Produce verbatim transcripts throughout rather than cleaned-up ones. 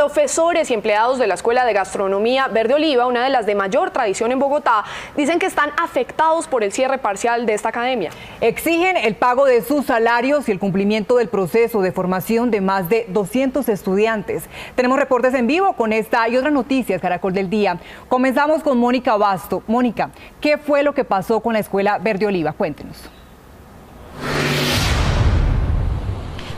Profesores y empleados de la Escuela de Gastronomía Verde Oliva, una de las de mayor tradición en Bogotá, dicen que están afectados por el cierre parcial de esta academia. Exigen el pago de sus salarios y el cumplimiento del proceso de formación de más de doscientos estudiantes. Tenemos reportes en vivo con esta y otras noticias Caracol del Día. Comenzamos con Mónica Abasto. Mónica, ¿qué fue lo que pasó con la Escuela Verde Oliva? Cuéntenos.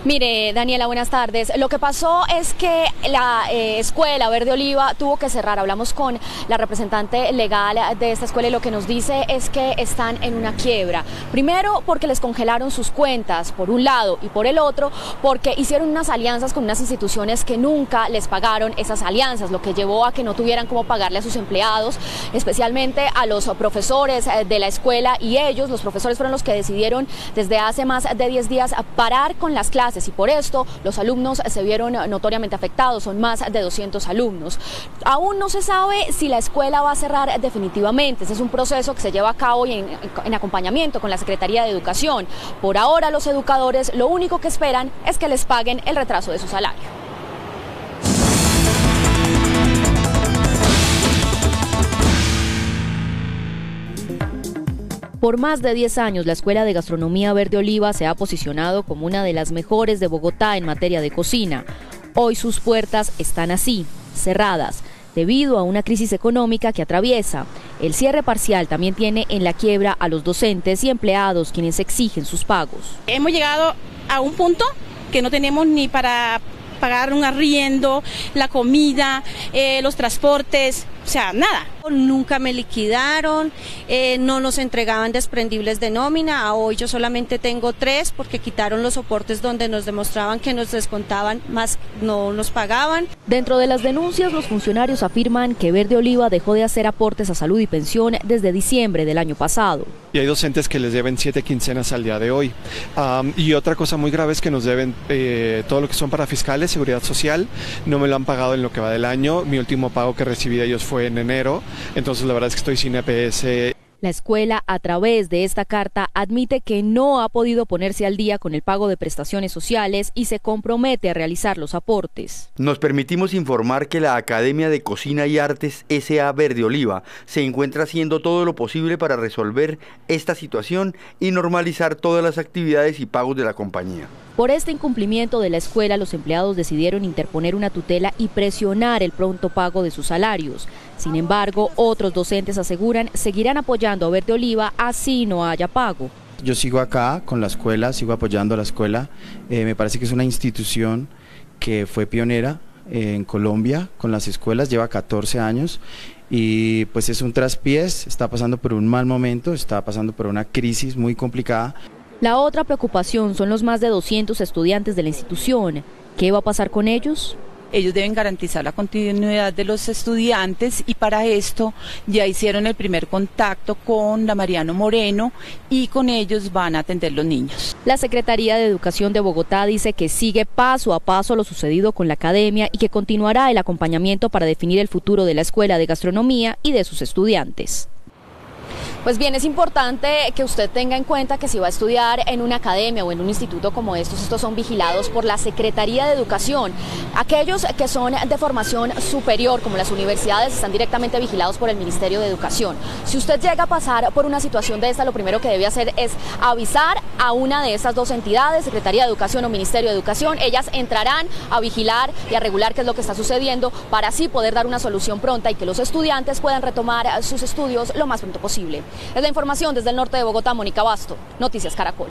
Mire, Daniela, buenas tardes. Lo que pasó es que la eh, Escuela Verde Oliva tuvo que cerrar. Hablamos con la representante legal de esta escuela y lo que nos dice es que están en una quiebra. Primero, porque les congelaron sus cuentas, por un lado, y por el otro, porque hicieron unas alianzas con unas instituciones que nunca les pagaron esas alianzas, lo que llevó a que no tuvieran cómo pagarle a sus empleados, especialmente a los profesores de la escuela, y ellos, los profesores, fueron los que decidieron desde hace más de diez días parar con las clases. Y por esto los alumnos se vieron notoriamente afectados, son más de doscientos alumnos. Aún no se sabe si la escuela va a cerrar definitivamente, ese es un proceso que se lleva a cabo en, en acompañamiento con la Secretaría de Educación. Por ahora los educadores lo único que esperan es que les paguen el retraso de su salario. Por más de diez años, la Escuela de Gastronomía Verde Oliva se ha posicionado como una de las mejores de Bogotá en materia de cocina. Hoy sus puertas están así, cerradas, debido a una crisis económica que atraviesa. El cierre parcial también tiene en la quiebra a los docentes y empleados, quienes exigen sus pagos. Hemos llegado a un punto que no tenemos ni para pagar un arriendo, la comida, eh, los transportes, o sea, nada. Nunca me liquidaron, eh, no nos entregaban desprendibles de nómina, a hoy yo solamente tengo tres porque quitaron los soportes donde nos demostraban que nos descontaban, más no nos pagaban. Dentro de las denuncias, los funcionarios afirman que Verde Oliva dejó de hacer aportes a salud y pensión desde diciembre del año pasado. Y hay docentes que les deben siete quincenas al día de hoy. Um, y otra cosa muy grave es que nos deben eh, todo lo que son parafiscales, seguridad social, no me lo han pagado en lo que va del año, mi último pago que recibí de ellos fue en enero. Entonces la verdad es que estoy sin E P S. La escuela, a través de esta carta, admite que no ha podido ponerse al día con el pago de prestaciones sociales y se compromete a realizar los aportes. Nos permitimos informar que la Academia de Cocina y Artes S A Verde Oliva se encuentra haciendo todo lo posible para resolver esta situación y normalizar todas las actividades y pagos de la compañía. Por este incumplimiento de la escuela, los empleados decidieron interponer una tutela y presionar el pronto pago de sus salarios. Sin embargo, otros docentes aseguran seguirán apoyando a Verde Oliva así no haya pago. Yo sigo acá con la escuela, sigo apoyando a la escuela, eh, me parece que es una institución que fue pionera eh, en Colombia con las escuelas, lleva catorce años y pues es un traspiés, está pasando por un mal momento, está pasando por una crisis muy complicada. La otra preocupación son los más de doscientos estudiantes de la institución. ¿Qué va a pasar con ellos? Ellos deben garantizar la continuidad de los estudiantes y para esto ya hicieron el primer contacto con la Mariano Moreno y con ellos van a atender los niños. La Secretaría de Educación de Bogotá dice que sigue paso a paso lo sucedido con la academia y que continuará el acompañamiento para definir el futuro de la Escuela de Gastronomía y de sus estudiantes. Pues bien, es importante que usted tenga en cuenta que si va a estudiar en una academia o en un instituto como estos, estos son vigilados por la Secretaría de Educación. Aquellos que son de formación superior, como las universidades, están directamente vigilados por el Ministerio de Educación. Si usted llega a pasar por una situación de esta, lo primero que debe hacer es avisar a una de estas dos entidades, Secretaría de Educación o Ministerio de Educación. Ellas entrarán a vigilar y a regular qué es lo que está sucediendo para así poder dar una solución pronta y que los estudiantes puedan retomar sus estudios lo más pronto posible. Es la información desde el norte de Bogotá, Mónica Abasto, Noticias Caracol.